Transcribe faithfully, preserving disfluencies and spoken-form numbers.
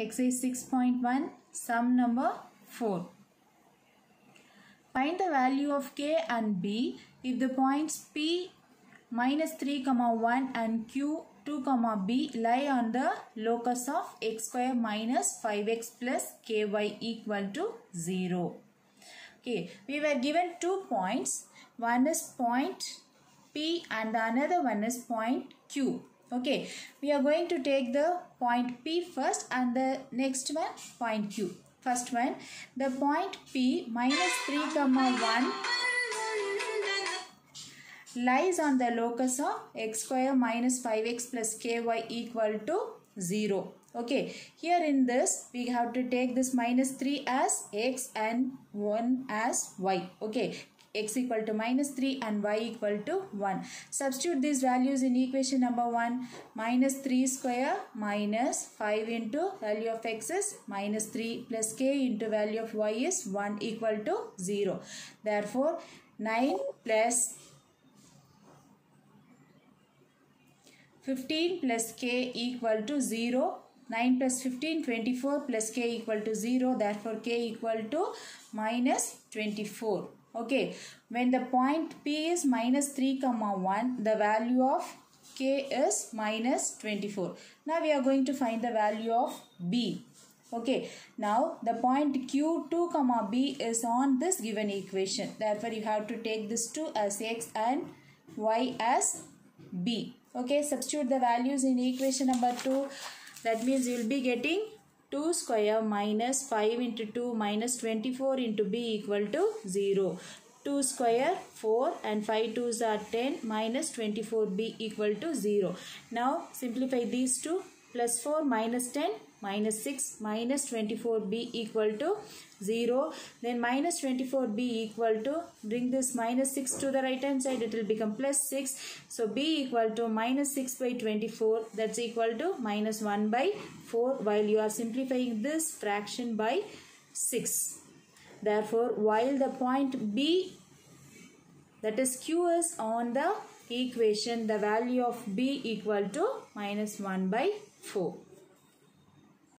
Exercise six point one, sum number four. Find the value of K and B if the points P minus three comma one and Q two comma B lie on the locus of x square minus five x plus ky equal to zero. Okay, we were given two points. One is point P and the another one is point Q. Okay, we are going to take the point P first and the next one point Q. First one, the point P minus three comma one lies on the locus of x square minus five x plus ky equal to zero. Okay, here in this we have to take this minus three as x and one as y. Okay, x equal to minus three and y equal to one. Substitute these values in equation number one. Minus three square minus five into value of x is minus three plus k into value of y is one equal to zero. Therefore, nine plus fifteen plus k equal to zero. nine plus fifteen, twenty-four plus k equal to zero. Therefore, k equal to minus twenty-four. Okay, when the point P is minus three comma one, the value of K is minus twenty-four. Now we are going to find the value of B. Okay, now the point Q two comma B is on this given equation. Therefore, you have to take this two as x and y as B. Okay, substitute the values in equation number two. That means you will be getting two square minus five into two minus twenty-four into b equal to zero. two square four and five twos are ten minus twenty-four b equal to zero. Now simplify these two. Plus four minus ten minus six minus twenty-four b equal to zero. Then minus twenty-four b equal to, bring this minus six to the right hand side, it will become plus six. So b equal to minus six by twenty-four, that's equal to minus one by four, while you are simplifying this fraction by six. Therefore, while the point b, that is q, is on the equation, the value of b equal to minus one by four.